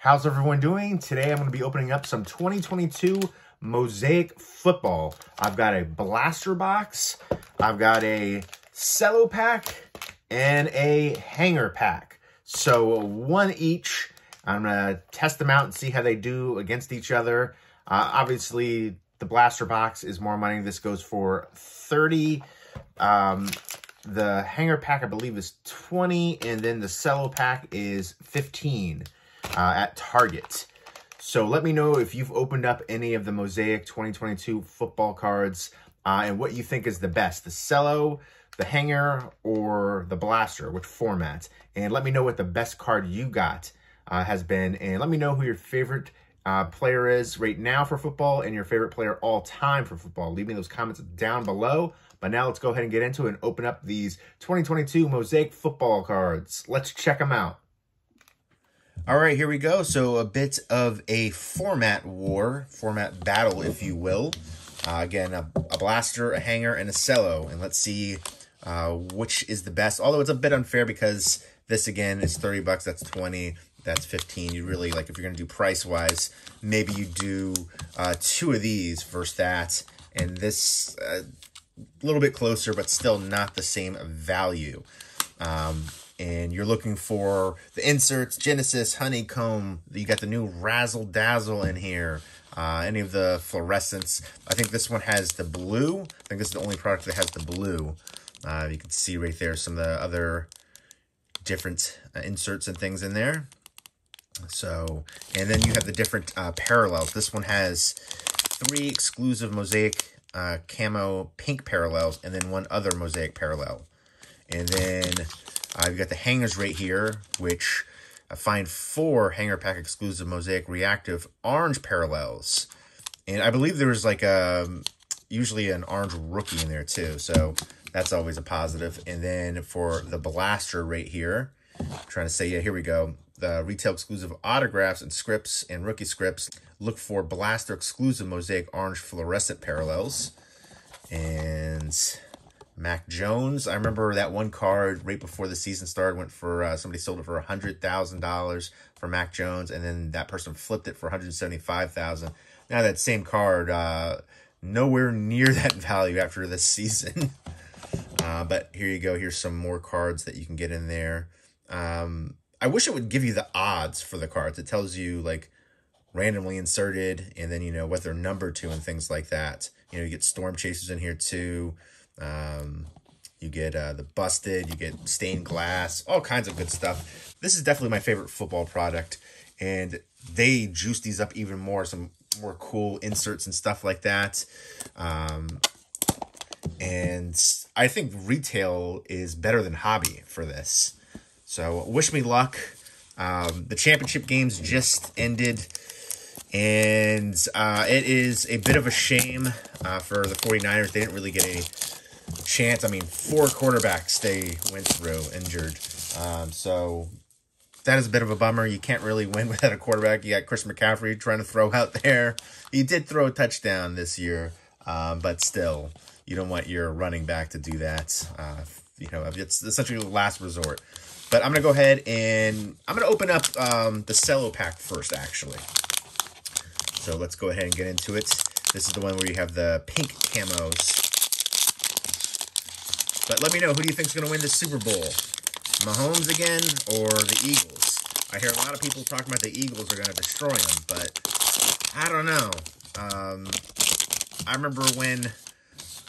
How's everyone doing? Today I'm going to be opening up some 2022 Mosaic football. I've got a blaster box, I've got a cello pack, and a hanger pack. So one each. I'm going to test them out and see how they do against each other. Obviously, the blaster box is more money. This goes for $30. The hanger pack, I believe, is $20. And then the cello pack is $15 at Target. So let me know if you've opened up any of the Mosaic 2022 football cards and what you think is the best, the cello, the hanger, or the blaster, which format. And let me know what the best card you got has been. And let me know who your favorite player is right now for football and your favorite player all time for football. Leave me those comments down below. But now let's go ahead and get into it and open up these 2022 Mosaic football cards. Let's check them out. All right, here we go. So a bit of a format war, format battle, if you will. Again, a blaster, a hanger, and a cello. And let's see which is the best. Although it's a bit unfair because this, again, is $30. That's $20. That's $15. You really, like, if you're going to do price-wise, maybe you do two of these versus that. And this, a little bit closer, but still not the same value. And you're looking for the inserts, Genesis, Honeycomb. You got the new Razzle Dazzle in here. Any of the fluorescents. I think this one has the blue. I think this is the only product that has the blue. You can see right there some of the other different inserts and things in there. So, and then you have the different parallels. This one has three exclusive Mosaic camo pink parallels and then one other Mosaic parallel. And then you've got the hangers right here, which I find four hanger pack exclusive Mosaic reactive orange parallels. And I believe there was like usually an orange rookie in there too. So that's always a positive. And then for the blaster right here, I'm trying to say, yeah, here we go. The retail exclusive autographs and scripts and rookie scripts. Look for blaster exclusive Mosaic orange fluorescent parallels. And Mac Jones. I remember that one card right before the season started went for, somebody sold it for $100,000 for Mac Jones. And then that person flipped it for $175,000. Now that same card, nowhere near that value after this season. But here you go. Here's some more cards that you can get in there. I wish it would give you the odds for the cards. It tells you like randomly inserted and then, you know, what they're numbered to and things like that. You know, you get storm chasers in here too. You get the busted, you get stained glass, all kinds of good stuff. This is definitely my favorite football product, and they juice these up even more, some more cool inserts and stuff like that. And I think retail is better than hobby for this. So wish me luck. The championship games just ended. And it is a bit of a shame for the 49ers. They didn't really get any chance. I mean, four quarterbacks they went through injured. So that is a bit of a bummer. You can't really win without a quarterback. You got Chris McCaffrey trying to throw out there. He did throw a touchdown this year, but still, you don't want your running back to do that. You know, it's essentially the last resort. But I'm going to go ahead and I'm going to open up the cello pack first, actually. So let's go ahead and get into it. This is the one where you have the pink camos. But let me know, who do you think is going to win the Super Bowl? Mahomes again or the Eagles? I hear a lot of people talking about the Eagles are going to destroy them, but I don't know. I remember when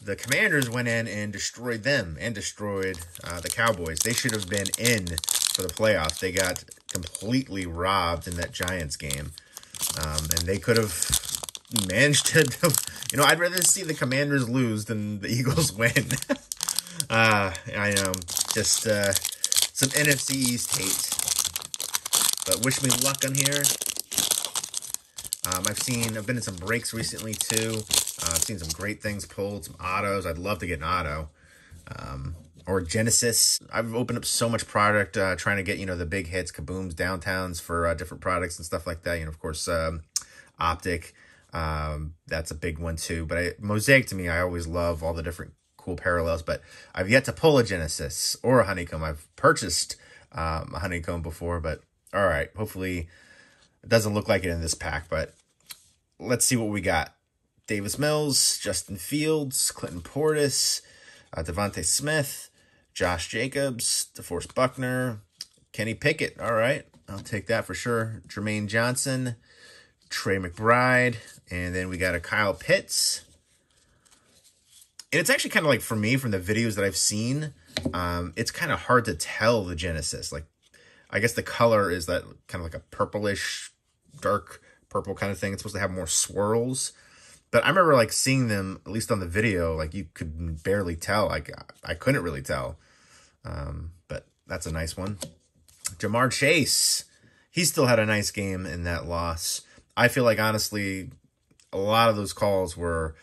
the Commanders went in and destroyed them and destroyed the Cowboys. They should have been in for the playoffs. They got completely robbed in that Giants game. And they could have managed to, you know, I'd rather see the Commanders lose than the Eagles win. I know, just some NFC East hate. But wish me luck on here. I've been in some breaks recently too. I've seen some great things pulled, some autos. I'd love to get an auto or Genesis. I've opened up so much product trying to get, you know, the big hits, kabooms, downtowns for different products and stuff like that. You know, of course, Optic, that's a big one too. But Mosaic to me, I always love all the different cool parallels. But I've yet to pull a Genesis or a Honeycomb. I've purchased a Honeycomb before, but all right, hopefully It doesn't look like it in this pack, but let's see what we got. Davis Mills, Justin Fields, Clinton Portis, Devontae Smith, Josh Jacobs, DeForest Buckner, Kenny Pickett. All right, I'll take that for sure. Jermaine Johnson, Trey McBride, and then we got a Kyle Pitts. And it's actually kind of like, for me, from the videos that I've seen, it's kind of hard to tell the Genesis. Like, I guess the color is that kind of like a purplish, dark purple kind of thing. It's supposed to have more swirls. But I remember, like, seeing them, at least on the video, like, you could barely tell. Like, I couldn't really tell. But that's a nice one. Jamar Chase. He still had a nice game in that loss. I feel like, honestly, a lot of those calls were...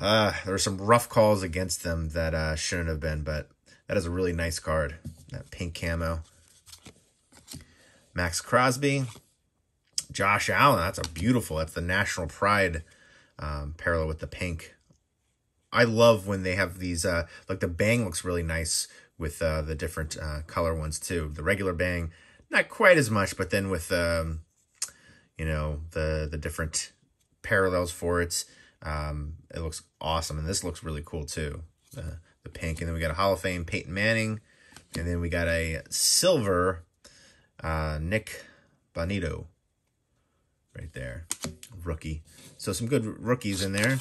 there were some rough calls against them that shouldn't have been, but that is a really nice card, that pink camo. Max Crosby, Josh Allen, that's a beautiful, that's the National Pride parallel with the pink. I love when they have these, like the bang looks really nice with the different color ones too. The regular bang, not quite as much, but then with, you know, the different parallels for it. It looks awesome, and this looks really cool too, the pink. And then we got a Hall of Fame Peyton Manning, and then we got a silver Nick Bonito right there, rookie. So some good rookies in there.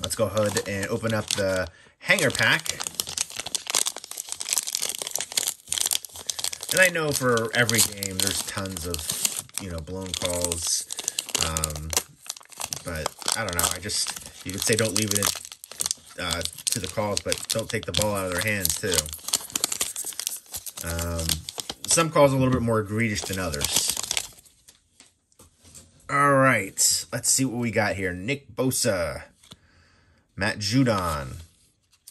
Let's go ahead and open up the hanger pack. And I know for every game there's tons of, you know, blown calls, but I don't know. I just, you could say don't leave it in, to the calls, but don't take the ball out of their hands too. Some calls are a little bit more egregious than others. All right, let's see what we got here. Nick Bosa, Matt Judon,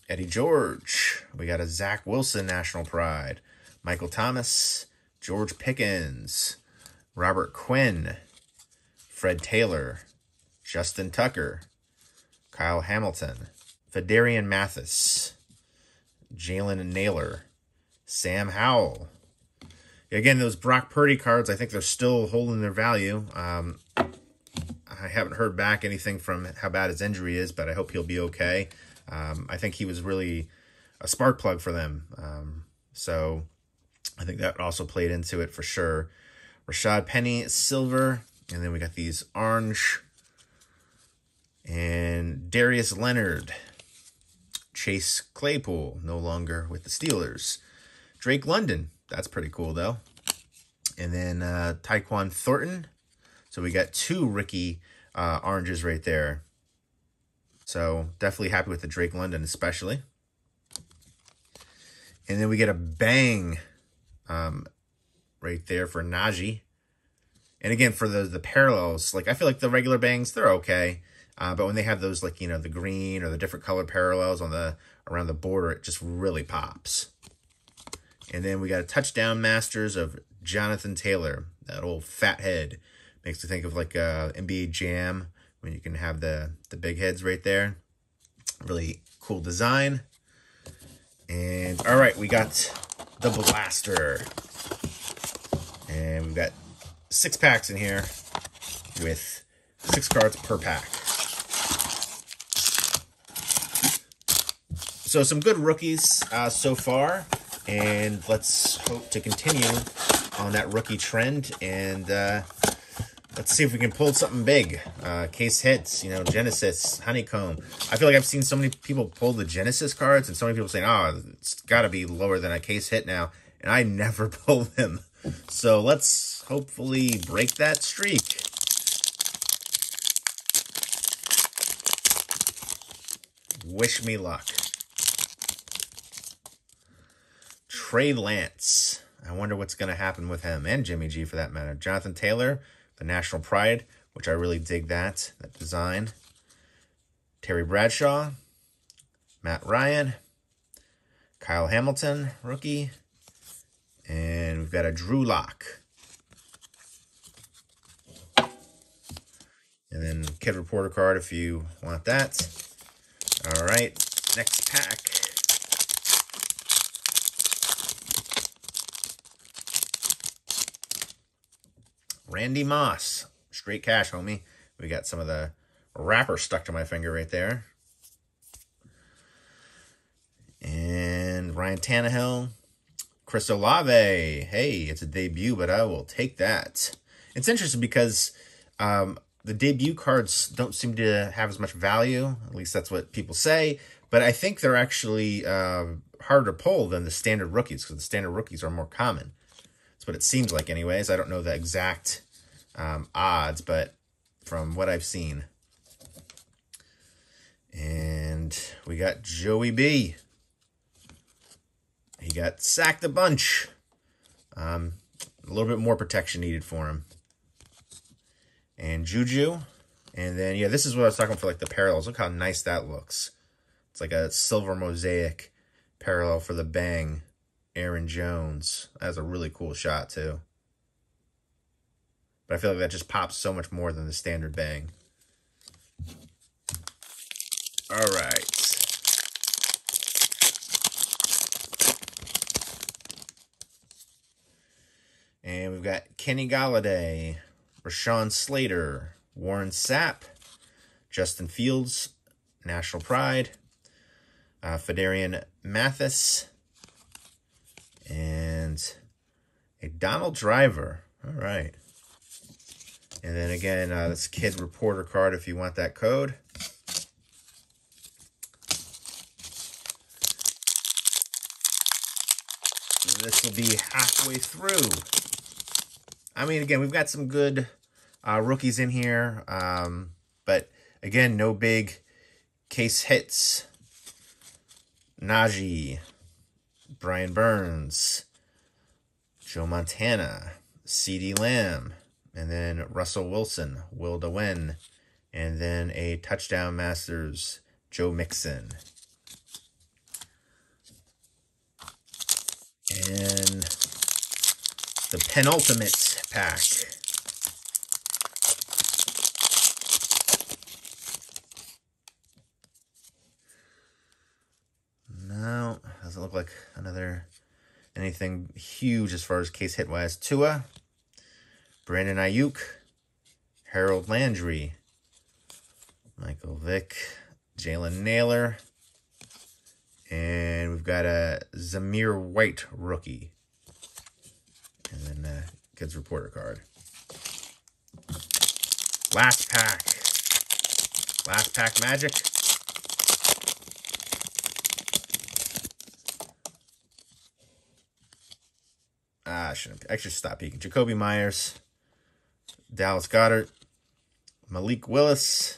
Eddie George. We got a Zach Wilson National Pride, Michael Thomas, George Pickens, Robert Quinn, Fred Taylor, Justin Tucker, Kyle Hamilton, Fedarian Mathis, Jalen Naylor, Sam Howell. Again, those Brock Purdy cards, I think they're still holding their value. I haven't heard back anything from how bad his injury is, but I hope he'll be okay. I think he was really a spark plug for them. So I think that also played into it for sure. Rashad Penny, silver. And then we got these orange... And Darius Leonard, Chase Claypool, no longer with the Steelers. Drake London, that's pretty cool, though. And then Tyquan Thornton. So we got two Ricky oranges right there. So definitely happy with the Drake London, especially. And then we get a bang right there for Najee. And again, for the parallels, like I feel like the regular bangs, they're okay. But when they have those, like, you know, the green or the different color parallels on the around the border, it just really pops. And then we got a touchdown masters of Jonathan Taylor. That old fat head makes me think of like NBA Jam when you can have the big heads right there. Really cool design. And all right, we got the blaster, and we've got 6 packs in here with 6 cards per pack. So some good rookies so far, and let's hope to continue on that rookie trend, and let's see if we can pull something big. Case hits, you know, Genesis, Honeycomb. I feel like I've seen so many people pull the Genesis cards, and so many people saying, oh, it's got to be lower than a case hit now, and I never pull them. So let's hopefully break that streak. Wish me luck. Trey Lance. I wonder what's going to happen with him, and Jimmy G for that matter. Jonathan Taylor, the National Pride, which I really dig that design. Terry Bradshaw, Matt Ryan, Kyle Hamilton, rookie, and we've got a Drew Lock. And then Kid Reporter card if you want that. All right, next pack. Randy Moss. Straight cash, homie. We got some of the wrapper stuck to my finger right there. And Ryan Tannehill. Chris Olave. Hey, it's a debut, but I will take that. It's interesting because the debut cards don't seem to have as much value. At least that's what people say. But I think they're actually harder to pull than the standard rookies, because the standard rookies are more common. That's what it seems like anyways. I don't know the exact odds, but from what I've seen. And we got Joey B. He got sacked a bunch. A little bit more protection needed for him. And Juju. And then, yeah, this is what I was talking for, like, the parallels. Look how nice that looks. It's like a silver mosaic parallel for the bang. Aaron Jones. That's a really cool shot, too. But I feel like that just pops so much more than the standard bang. All right. And we've got Kenny Golladay, Rashawn Slater, Warren Sapp, Justin Fields, National Pride, Fedarian Mathis, and a Donald Driver. All right. And then again, this Kid Reporter card if you want that code. And this will be halfway through. I mean, again, we've got some good rookies in here. But, again, no big case hits. Najee, Brian Burns, Joe Montana, CeeDee Lamb, and then Russell Wilson, Will DeWin, and then a touchdown masters, Joe Mixon. And the penultimate pack. No, doesn't look like another anything huge as far as case hit wise. Tua, Brandon Ayuk, Harold Landry, Michael Vick, Jalen Naylor, and we've got a Zamir White rookie. And then Kids Reporter card. Last pack. Last pack magic. Ah, I shouldn't. I should stop peeking. Jacoby Myers. Dallas Goedert. Malik Willis.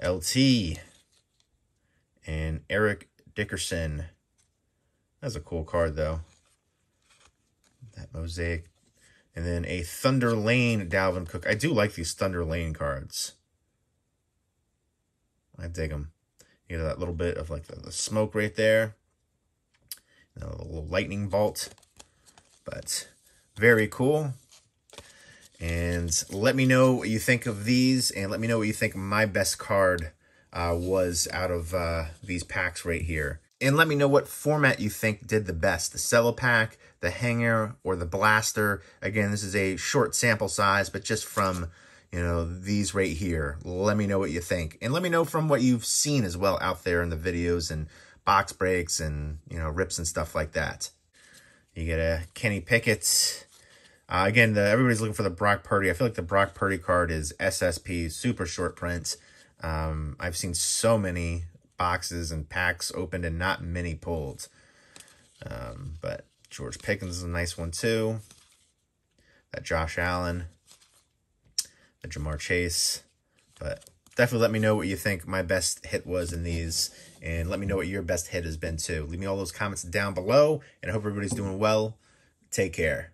LT. And Eric Dickerson. That's a cool card, though. That mosaic. And then a Thunder Lane Dalvin Cook. I do like these Thunder Lane cards. I dig them. You know, that little bit of like the smoke right there. You know, a little lightning bolt. But very cool. And let me know what you think of these. And let me know what you think my best card was out of these packs right here. And let me know what format you think did the best, the cello pack, the hanger, or the blaster. Again, this is a short sample size, but just from, you know, these right here. Let me know what you think. And let me know from what you've seen as well out there in the videos and box breaks and, you know, rips and stuff like that. You get a Kenny Pickett. Again, everybody's looking for the Brock Purdy. I feel like the Brock Purdy card is SSP, super short print. I've seen so many boxes and packs opened and not many pulled. But George Pickens is a nice one too. That Josh Allen, the Jamar Chase. But definitely let me know what you think my best hit was in these, and let me know what your best hit has been too. Leave me all those comments down below, and I hope everybody's doing well. Take care.